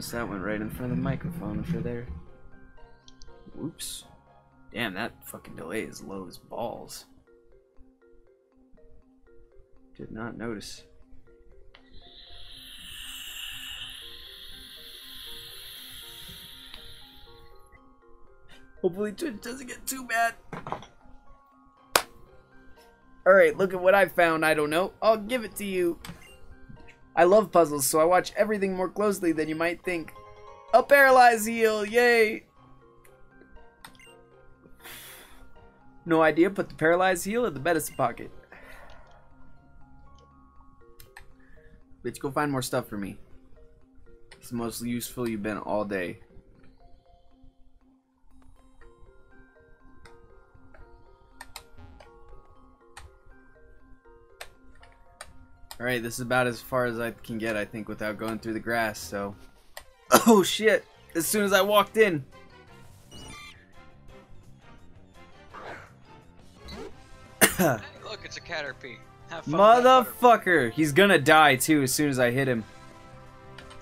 noticed that went right in front of the microphone for there. Whoops. Damn, that fucking delay is low as balls. Did not notice. Hopefully Twitch doesn't get too bad. Alright, look at what I found. I don't know. I'll give it to you. I love puzzles, so I watch everything more closely than you might think. A paralyzed heel! Yay! No idea, put the paralyzed heel in the medicine pocket. Bitch, go find more stuff for me. It's the most useful you've been all day. Alright, this is about as far as I can get, I think, without going through the grass, so... Oh, shit! As soon as I walked in! Hey, look, it's a Caterpie. Have fun. Motherfucker! He's gonna die, too, as soon as I hit him.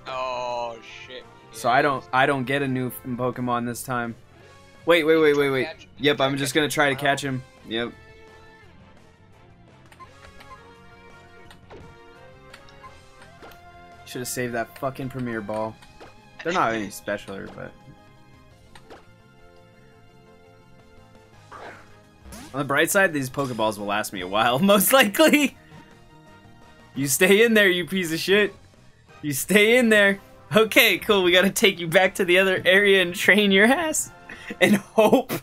Oh, shit. Yeah. So I don't get a new Pokemon this time. Wait. Yep, I'm just gonna try to catch him. Yep. Should have saved that fucking Premier ball. They're not any specialer, but... On the bright side, these Pokeballs will last me a while, most likely! You stay in there, you piece of shit! You stay in there! Okay, cool, we gotta take you back to the other area and train your ass! And hope!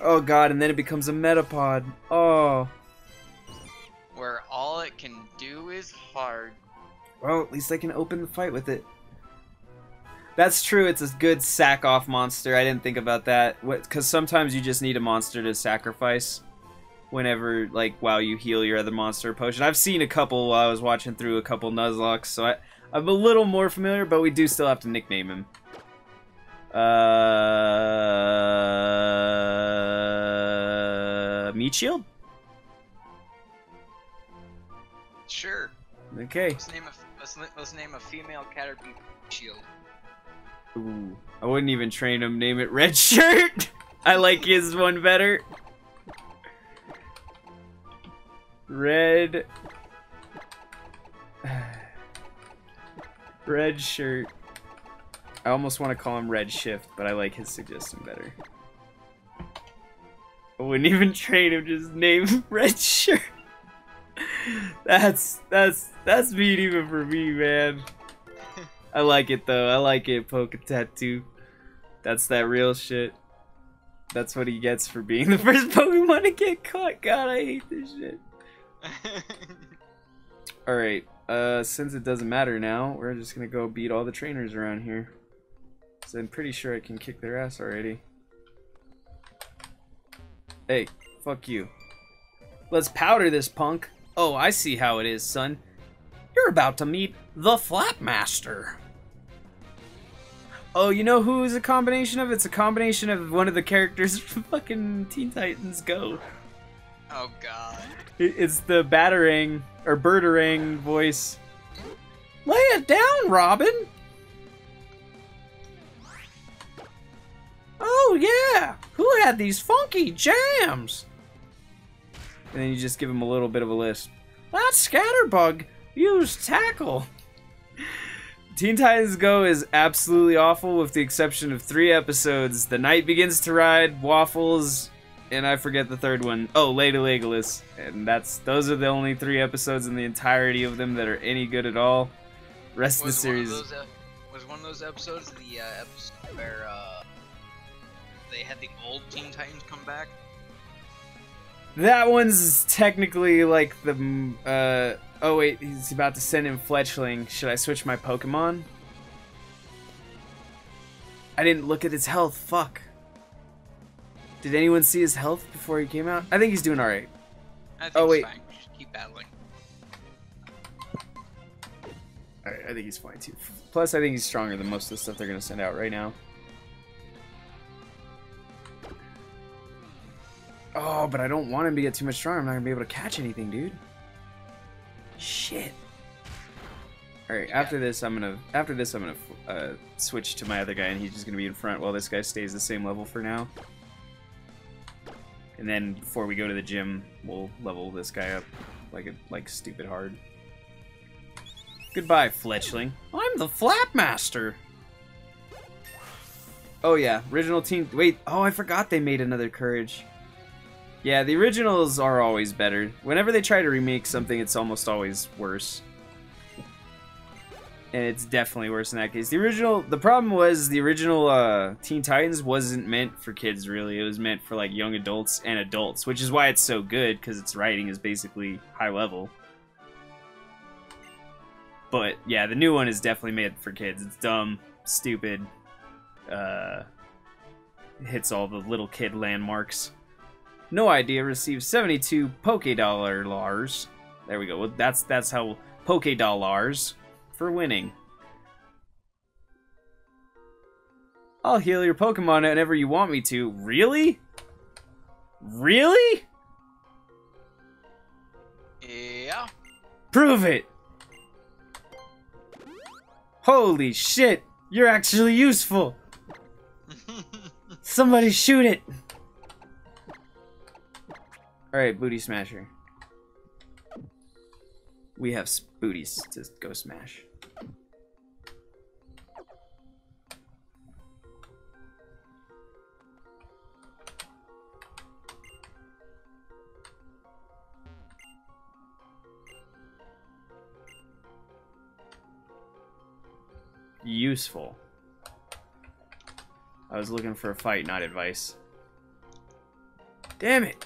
Oh god, and then it becomes a Metapod. Oh... Where all it can do is hard. Well, at least I can open the fight with it. That's true, it's a good sack-off monster. I didn't think about that. Because sometimes you just need a monster to sacrifice whenever, like, while you heal your other monster potion. I've seen a couple while I was watching through a couple Nuzlocke, so I'm a little more familiar, but we do still have to nickname him. Meat Shield? Sure. Okay. Let's name a female Caterpie Shield. Ooh. I wouldn't even train him. Name it Red Shirt. I like his one better. Red Shirt. I almost want to call him Red Shift, but I like his suggestion better. I wouldn't even train him. Just name him Red Shirt. That's mean even for me, man. I like it though. I like it, Poke Tattoo. That's that real shit. That's what he gets for being the first Pokemon to get caught. God, I hate this shit. Alright, since it doesn't matter now, we're just gonna go beat all the trainers around here. So I'm pretty sure I can kick their ass already. Hey, fuck you. Let's powder this punk. Oh, I see how it is, son. You're about to meet the Flapmaster. Oh, you know who's a combination of? It's a combination of one of the characters from fucking Teen Titans Go. Oh, God. It's the Batarang, or Birdarang voice. Lay it down, Robin! Oh, yeah! Who had these funky jams? And then you just give him a little bit of a list. That Scatterbug used tackle. Teen Titans Go is absolutely awful with the exception of 3 episodes. The Night Begins to Ride, Waffles, and I forget the third one. Oh, Lady Legolas. And those are the only 3 episodes in the entirety of them that are any good at all. Rest of the series... Was one of those episodes the episode where they had the old Teen Titans come back? That one's technically like the, oh wait, he's about to send in Fletchling. Should I switch my Pokemon? I didn't look at his health, fuck. Did anyone see his health before he came out? I think he's doing alright. Oh wait. Fine. Just keep battling. Alright, I think he's fine too. Plus, I think he's stronger than most of the stuff they're gonna send out right now. Oh, but I don't want him to get too much stronger. I'm not going to be able to catch anything, dude. Shit. All right. After this, I'm gonna switch to my other guy, and he's just gonna be in front while this guy stays the same level for now. And then before we go to the gym, we'll level this guy up like stupid hard. Goodbye, Fletchling. I'm the Flapmaster. Oh yeah, original team. Wait. Oh, I forgot they made another Courage. Yeah, the originals are always better. Whenever they try to remake something, it's almost always worse. And it's definitely worse in that case. The original, the problem was the original Teen Titans wasn't meant for kids, really. It was meant for like young adults and adults, which is why it's so good, because its writing is basically high level. But yeah, the new one is definitely made for kids. It's dumb, stupid, hits all the little kid landmarks. No idea receives 72 Poké-dollars. There we go. Well, that's how Poké-dollars. For winning. I'll heal your Pokemon whenever you want me to. Really? Really? Yeah. Prove it! Holy shit! You're actually useful! Somebody shoot it! Alright, Booty Smasher. We have booties to go smash. Useful. I was looking for a fight, not advice. Damn it!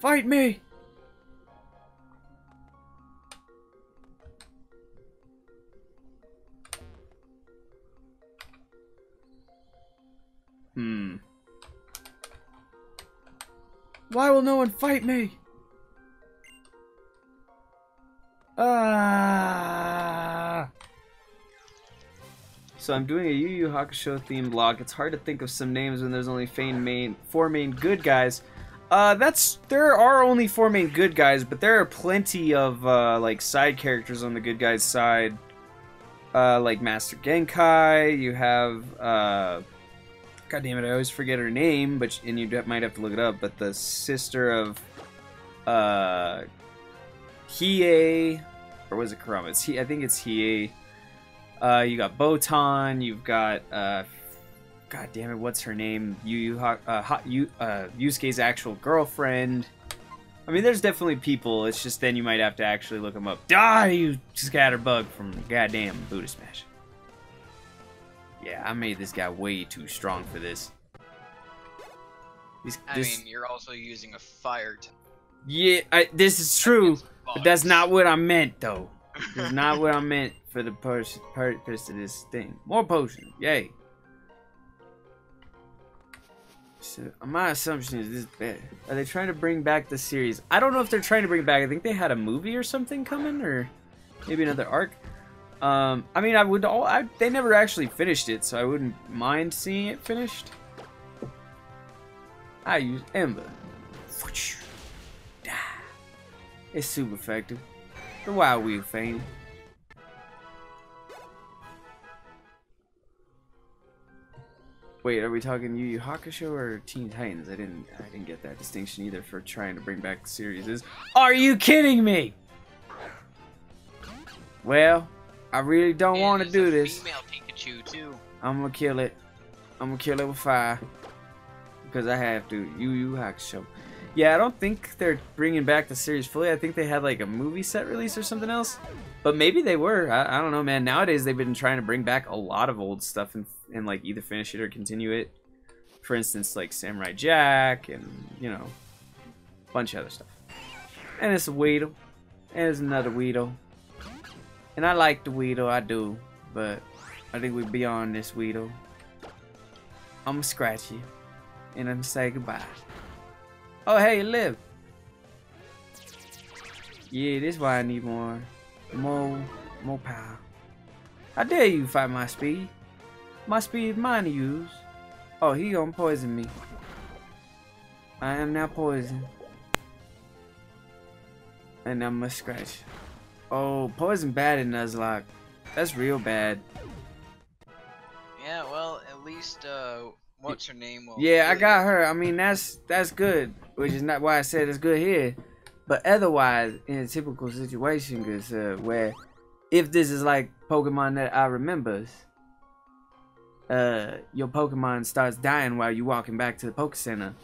Fight me! Why will no one fight me? Ah! So I'm doing a Yu Yu Hakusho themed log. It's hard to think of some names when there's only four main good guys. There are only four main good guys, but there are plenty of like side characters on the good guys side. Like Master Genkai. You have God damn it! I always forget her name, but you might have to look it up. But the sister of Hiei, or was it Kurama? I think it's Hiei. You got Botan. You've got God damn it! What's her name? Yusuke's actual girlfriend. I mean, there's definitely people. It's just then you might have to actually look them up. Die, you Scatterbug from goddamn Booty Smash. Yeah, I made this guy way too strong for this. I mean, you're also using a fire type. Yeah, this is true, but that's not what I meant, though. It's not what I meant for the purpose of this thing. More potion, yay. So, my assumption is this is bad. Are they trying to bring back the series? I don't know if they're trying to bring back. I think they had a movie or something coming, or maybe another arc. I mean, they never actually finished it, so I wouldn't mind seeing it finished. I use Ember. It's super effective. The Wild Wheel Fame. Wait, are we talking Yu Yu Hakusho or Teen Titans? I didn't get that distinction either for trying to bring back the series. Are you kidding me? Well. I really don't want to do this. Female Pikachu too. I'm gonna kill it. I'm gonna kill it with fire because I have to. Yu Yu Hakusho. Yeah, I don't think they're bringing back the series fully. I think they had like a movie set release or something else, but maybe they were. I don't know, man. Nowadays they've been trying to bring back a lot of old stuff and like either finish it or continue it. For instance, like Samurai Jack and you know, a bunch of other stuff. And it's a Weedle. And it's another Weedle. And I like the Weedle, I do, but I think we're beyond this Weedle. I'm gonna scratch you, and I'm gonna say goodbye. Oh, hey, you live. Yeah, this is why I need more power. How dare you fight my speed? My speed is mine to use. Oh, he gonna poison me. I am now poisoned. And I'm gonna scratch. Oh, poison bad in Nuzlocke. That's real bad. Yeah, well, at least, what's her name? Will yeah, I got her. I mean, that's good, which is not why I said it's good here. But otherwise, in a typical situation, cause, where if this is like Pokemon that I remembers, your Pokemon starts dying while you're walking back to the Poke Center.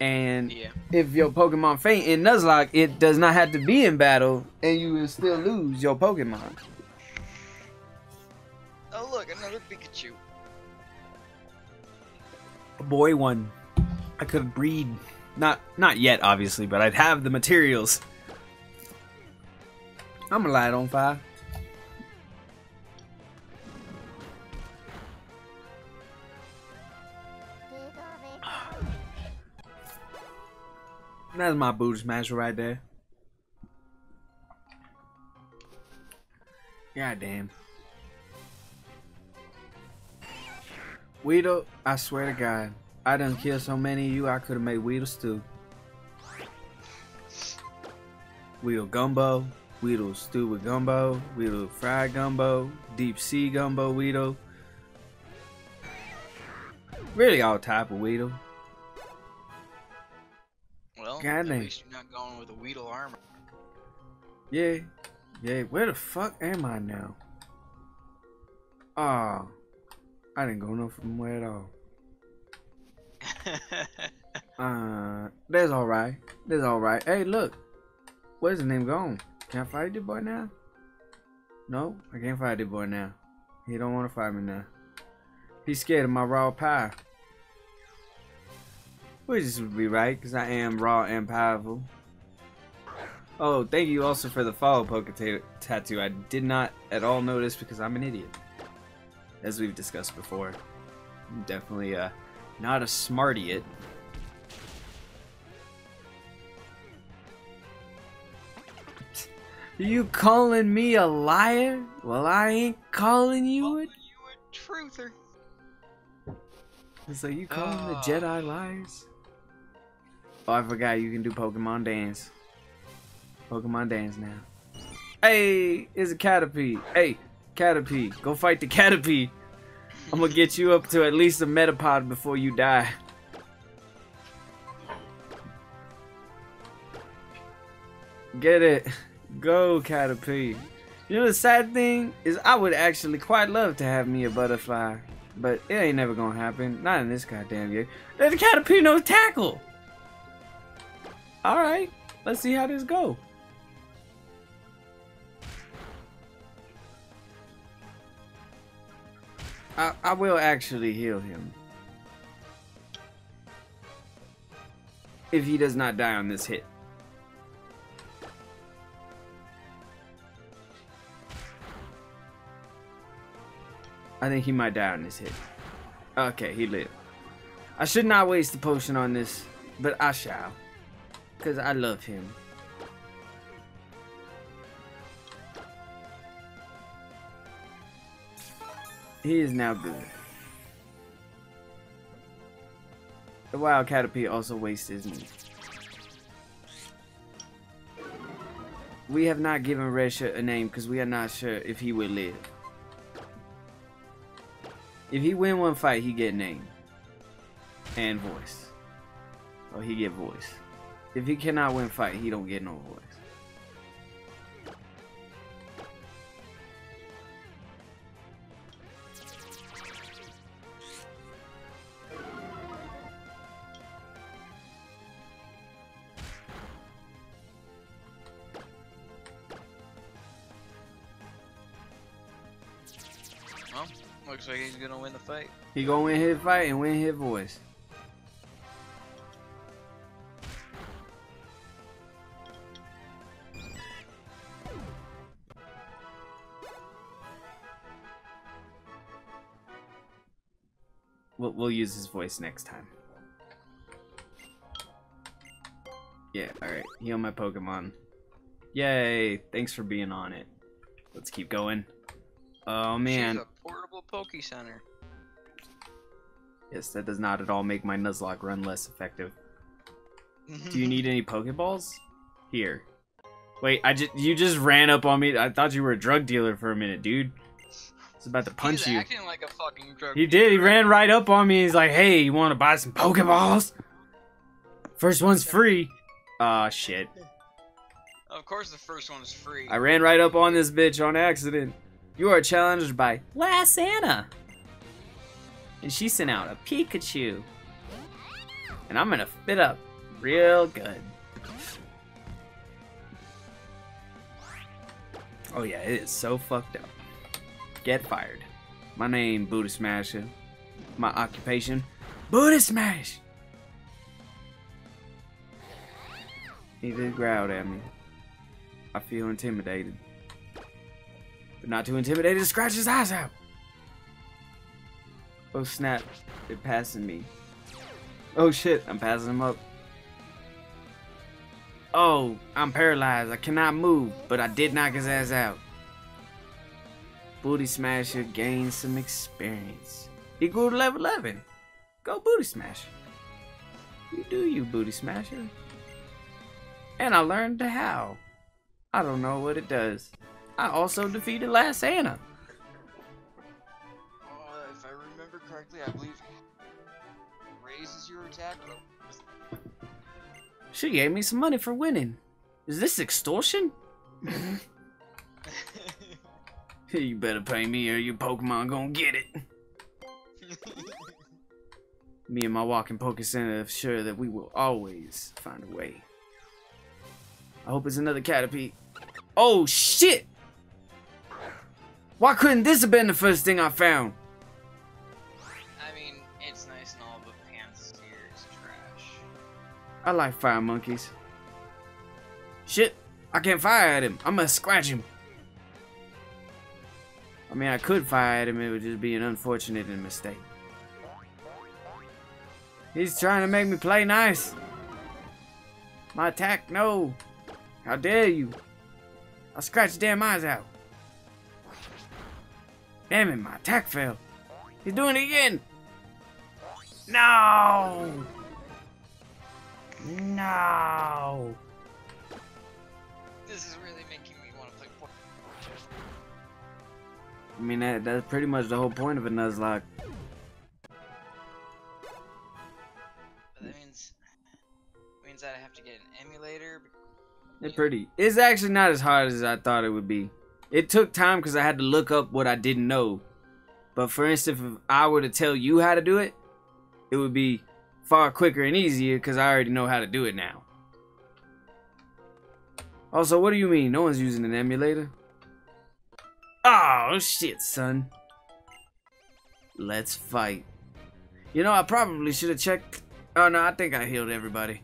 And yeah. If your Pokemon faint in Nuzlocke, it does not have to be in battle, and you will still lose your Pokemon. Oh look, another Pikachu. A boy one. I could breed. Not yet, obviously, but I'd have the materials. I'm gonna light on fire. That's my Booty Smasher right there. God damn. Weedle, I swear to God, I done killed so many of you, I could have made Weedle stew. Weedle gumbo, Weedle stew with gumbo, Weedle fried gumbo, deep sea gumbo Weedle. Really all type of Weedle. Well, God, at least you're not going with a Weedle armor. Yeah. Yeah, where the fuck am I now? Oh, I didn't go nowhere at all. That's alright. That's alright. Hey, look. Where's the name gone? Can I fight this boy now? No, I can't fight this boy now. He don't want to fight me now. He's scared of my raw power. Which would be right, because I am raw and powerful. Oh, thank you also for the follow poke tattoo. I did not at all notice because I'm an idiot. As we've discussed before. I'm definitely not a smart idiot. Are you calling me a liar? Well, I ain't calling you it. You a truther. It's like you calling the Jedi liars? Oh, I forgot you can do Pokemon Dance. Pokemon Dance now. Hey, it's a Caterpie. Hey, Caterpie, go fight the Caterpie. I'm gonna get you up to at least a Metapod before you die. Get it. Go, Caterpie. You know the sad thing is I would actually quite love to have me a butterfly. But it ain't never gonna happen. Not in this goddamn game. Let the Caterpie no tackle! Alright, let's see how this go. I will actually heal him. If he does not die on this hit. I think he might die on this hit. Okay, he lived. I should not waste the potion on this, but I shall. Because I love him. He is now good. The wild Caterpie also wastes his meat. We have not given Red Shirt a name because we are not sure if he will live. If he win one fight, he get name. And voice. Or he get voice. If he cannot win fight, he don't get no voice. Looks like he's gonna win the fight. He gonna win his fight and win his voice. We'll use his voice next time. Yeah, alright. Heal my Pokemon. Yay! Thanks for being on it. Let's keep going. Oh man. Poke Center. Yes, that does not at all make my Nuzlocke run less effective. Do you need any Pokeballs? Here. Wait, you just ran up on me. I thought you were a drug dealer for a minute, dude. I was about to punch you. He's acting like a fucking drug dealer. He did. He ran right up on me. He's like, hey, you want to buy some Pokeballs? First one's free. Aw, shit. Of course the first one's free. I ran right up on this bitch on accident. You are challenged by Lass Anna. And she sent out a Pikachu. And I'm going to fit up real good. Oh yeah, it is so fucked up. Get fired. My name, Booty Smasher. My occupation, Booty Smash! He did growl at me. I feel intimidated. But not too intimidated to scratch his eyes out. Oh snap, they're passing me. Oh shit, I'm passing him up. Oh, I'm paralyzed. I cannot move, but I did knock his ass out. Booty Smasher gained some experience. He grew to level 11. Go Booty Smasher. You do you, Booty Smasher. And I learned how. I don't know what it does. I also defeated Lass Anna. If I remember correctly, I believe raises your attack. She gave me some money for winning. Is this extortion? You better pay me or your Pokemon gonna get it. Me and my walking Poke Center are sure that we will always find a way. I hope it's another Caterpie. Oh shit! Why couldn't this have been the first thing I found? I mean, it's nice and all, but pants here is trash. I like fire monkeys. Shit, I can't fire at him. I'm gonna scratch him. I mean, I could fire at him. It would just be an unfortunate mistake. He's trying to make me play nice. My attack, no. How dare you? I'll scratch his damn eyes out. Damn it, my attack failed. He's doing it again. No! No! This is really making me want to play Pokemon. I mean, that's pretty much the whole point of a Nuzlocke. That means I have to get an emulator. They're pretty. It's actually not as hard as I thought it would be. It took time because I had to look up what I didn't know. But for instance, if I were to tell you how to do it, it would be far quicker and easier because I already know how to do it now. Also, what do you mean? No one's using an emulator? Oh, shit, son. Let's fight. You know, I probably should have checked. Oh, no, I think I healed everybody.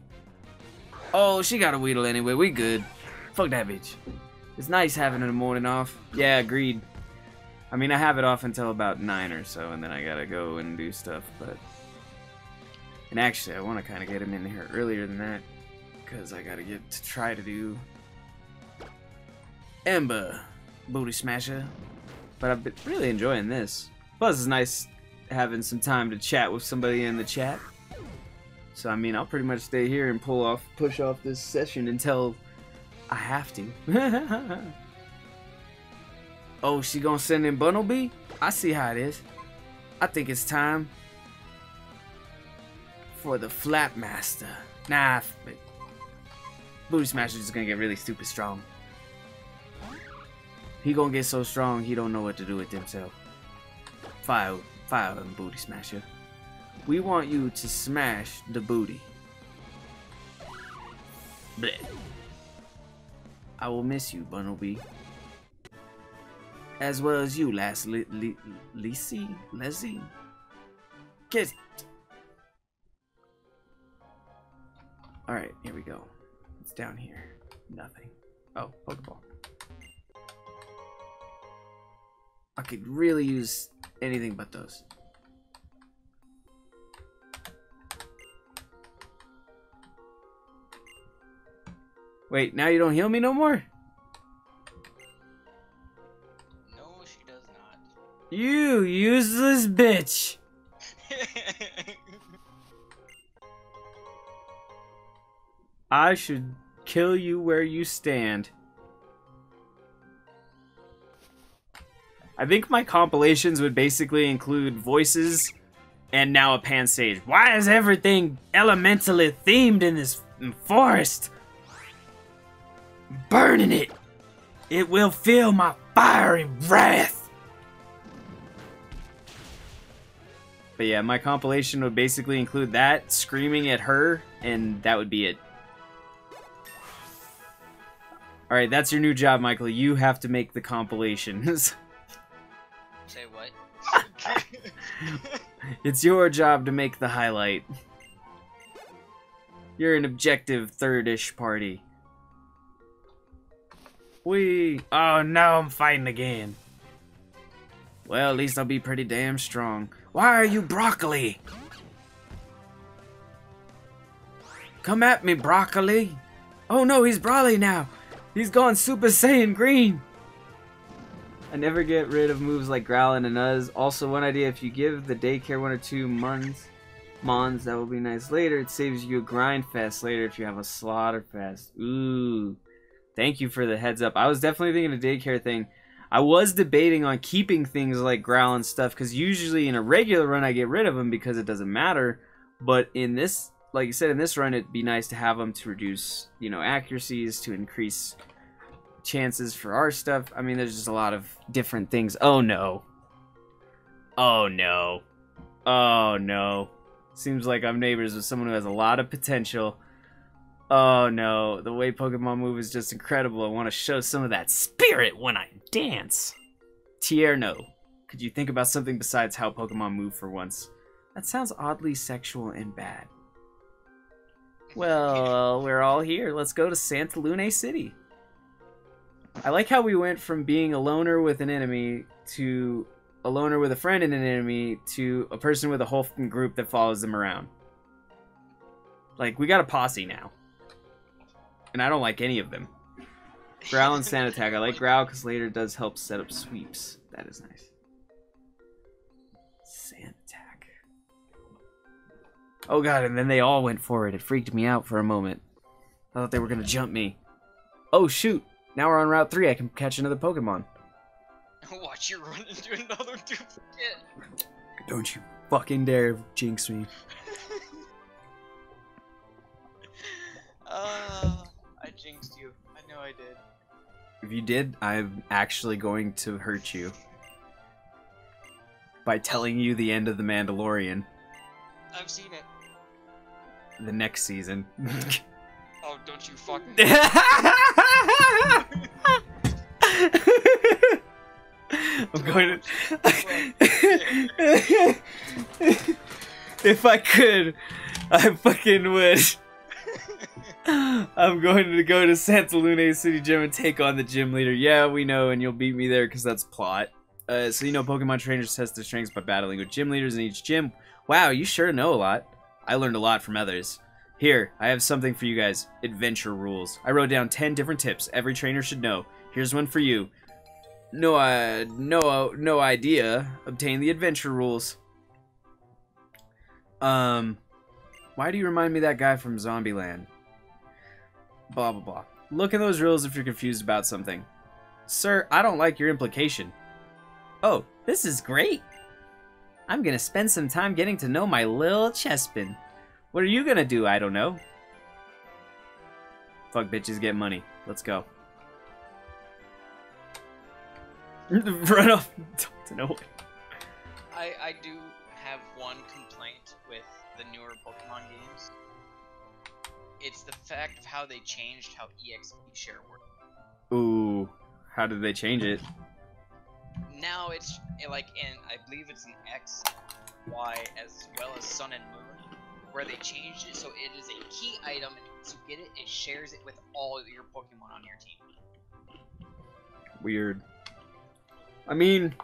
Oh, she got a Weedle anyway. We good. Fuck that bitch. It's nice having the morning off. Yeah, agreed. I mean, I have it off until about 9 or so, and then I gotta go and do stuff, but... And actually, I want to kind of get him in here earlier than that, because I gotta get to try to do... Ember, Booty Smasher. But I've been really enjoying this. Plus, it's nice having some time to chat with somebody in the chat. So, I mean, I'll pretty much stay here and push off this session until I have to. Oh, she gonna send in Bunnelby? I see how it is. I think it's time for the Flapmaster. Nah, Booty Smasher's just gonna get really stupid strong. He gonna get so strong, he don't know what to do with himself. Fire him, Booty Smasher. We want you to smash the booty. Blech. I will miss you, Bunnelby. As well as you, Leslie. Kiss. Alright, here we go. It's down here. Nothing. Oh, Pokeball. I could really use anything but those. Wait, now you don't heal me no more? No, she does not. You useless bitch! I should kill you where you stand. I think my compilations would basically include voices and now a Pansage. Why is everything elementally themed in this forest? Burning it! It will feel my fiery wrath! But yeah, my compilation would basically include that, screaming at her, and that would be it. Alright, that's your new job, Michael. You have to make the compilations. Say what? It's your job to make the highlight. You're an objective third-ish party. Whee! Oh, now I'm fighting again. Well, at least I'll be pretty damn strong. Why are you Broccoli? Come at me, Broccoli. Oh no, he's Broly now. He's gone Super Saiyan Green. I never get rid of moves like Growl and Nuz. Also, one idea, if you give the daycare 1 or 2 mons, that will be nice later. It saves you a grind fest later if you have a slaughter fest. Ooh. Thank you for the heads up. I was definitely thinking a daycare thing. I was debating on keeping things like Growl and stuff, because usually in a regular run I get rid of them because it doesn't matter. But in this, like you said, in this run, it'd be nice to have them to reduce, you know, accuracies, to increase chances for our stuff. I mean, there's just a lot of different things. Oh no. Oh no. Oh no. Seems like I'm neighbors with someone who has a lot of potential. Oh no, the way Pokemon move is just incredible. I want to show some of that spirit when I dance. Tierno, could you think about something besides how Pokemon move for once? That sounds oddly sexual and bad. Well, we're all here. Let's go to Santalune City. I like how we went from being a loner with an enemy to a loner with a friend and an enemy to a person with a whole group that follows them around. Like, we got a posse now. And I don't like any of them. Growl and Sand Attack. I like Growl because later it does help set up sweeps. That is nice. Sand Attack. Oh god, and then they all went for it. It freaked me out for a moment. I thought they were going to jump me. Oh shoot, now we're on Route 3. I can catch another Pokemon. Watch you run into another duplicate. Don't you fucking dare jinx me. I jinxed you. I know I did. If you did, I'm actually going to hurt you by telling you the end of The Mandalorian. I've seen it. The next season. Oh, don't you fucking... I'm going to... If I could, I fucking would. I'm going to go to Santalune City Gym and take on the gym leader. Yeah, we know, and you'll beat me there because that's plot. So you know Pokemon trainers test their strengths by battling with gym leaders in each gym. Wow, you sure know a lot. I learned a lot from others. Here, I have something for you guys. Adventure rules. I wrote down 10 different tips every trainer should know. Here's one for you. No idea. Obtain the adventure rules. Why do you remind me of that guy from Zombieland? Blah, blah, blah. Look at those rules if you're confused about something. Sir, I don't like your implication. Oh, this is great. I'm going to spend some time getting to know my little chespin. What are you going to do? I don't know. Fuck bitches, get money. Let's go. Run off to nowhere. I do have one complaint with the newer Pokemon games. It's the fact of how they changed how EXP share worked. Ooh, how did they change it? Now it's like in, I believe it's an X, Y, as well as Sun and Moon, where they changed it so it is a key item, and once you get it, it shares it with all your Pokemon on your team. Weird. I mean,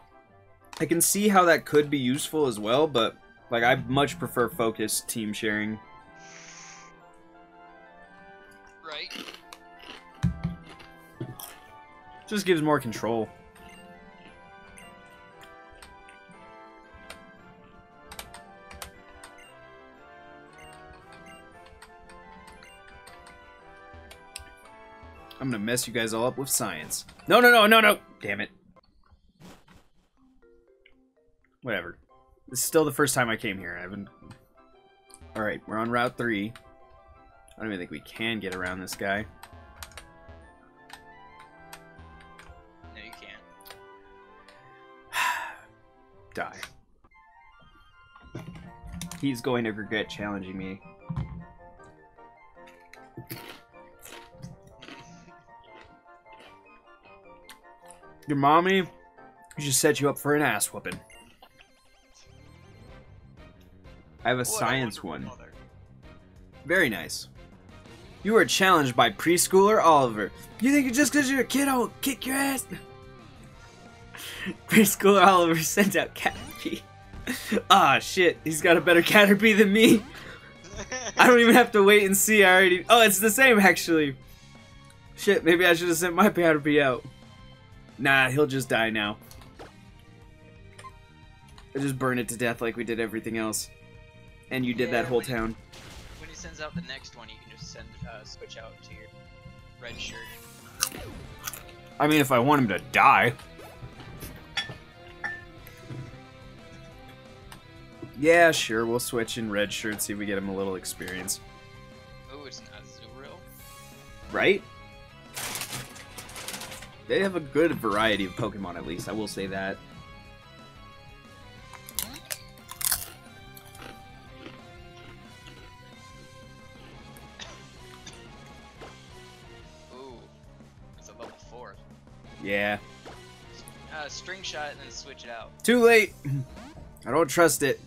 I can see how that could be useful as well, but like I much prefer focused team sharing. Right. Just gives more control. I'm gonna mess you guys all up with science. No, no, no, no, no! Damn it. This is still the first time I came here. I haven't... Alright, we're on Route 3. I don't even think we can get around this guy. No, you can't. Die. He's going to regret challenging me. Your mommy should set you up for an ass whooping. I have a science one. Mother. Very nice. You are challenged by Preschooler Oliver. You think just because you're a kid, I'll kick your ass? Preschooler Oliver sent out Caterpie. Ah, shit. He's got a better Caterpie than me. I don't even have to wait and see. I already... Oh, it's the same, actually. Shit, maybe I should have sent my Caterpie out. Nah, he'll just die now. I'll just burn it to death like we did everything else. And you did that whole town. When he sends out the next one, you can just send switch out to your Red Shirt. I mean, if I want him to die. Yeah, sure, we'll switch in Red Shirt, see if we get him a little experience. Oh, it's not Azuril. Right? They have a good variety of Pokemon, at least. I will say that. Yeah. String shot and then switch it out. Too late! I don't trust it.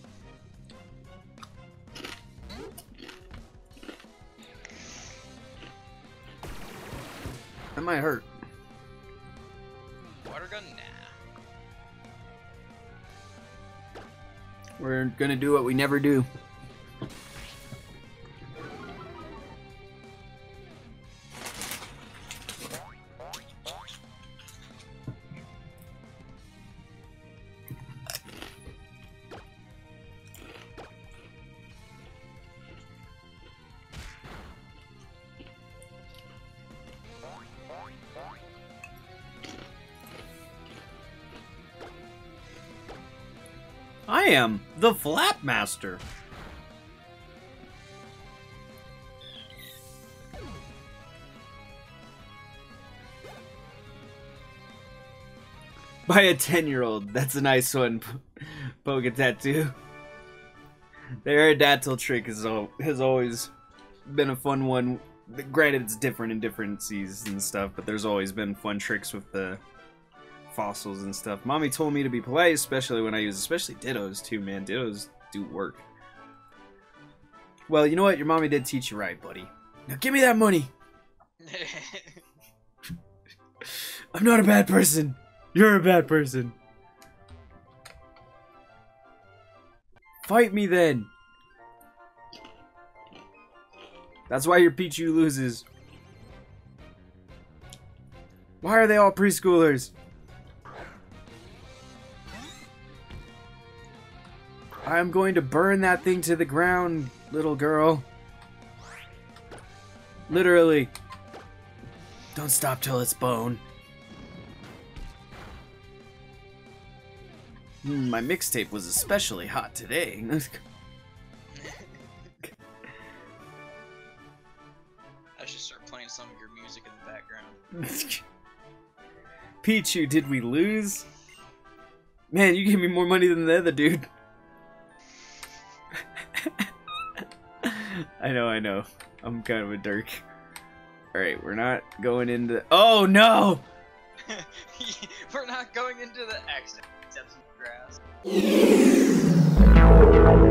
That might hurt. Water gun? Nah. We're gonna do what we never do. I am the Flapmaster. By a 10-year-old, that's a nice one. Poke a tattoo. The Aerodactyl trick has always been a fun one. Granted, it's different in different seasons and stuff, but there's always been fun tricks with the fossils and stuff. Mommy told me to be polite, especially when I use dittos too, man. Dittos do work. Well, you know what? Your mommy did teach you right, buddy. Now give me that money! I'm not a bad person! You're a bad person! Fight me then! That's why your Pichu loses. Why are they all preschoolers? I'm going to burn that thing to the ground, little girl. Literally. Don't stop till it's bone. My mixtape was especially hot today. I should start playing some of your music in the background. Pichu, did we lose? Man, you gave me more money than the other dude. I know. I'm kind of a dirk. Alright, we're not going into... Oh, no! We're not going into the grass.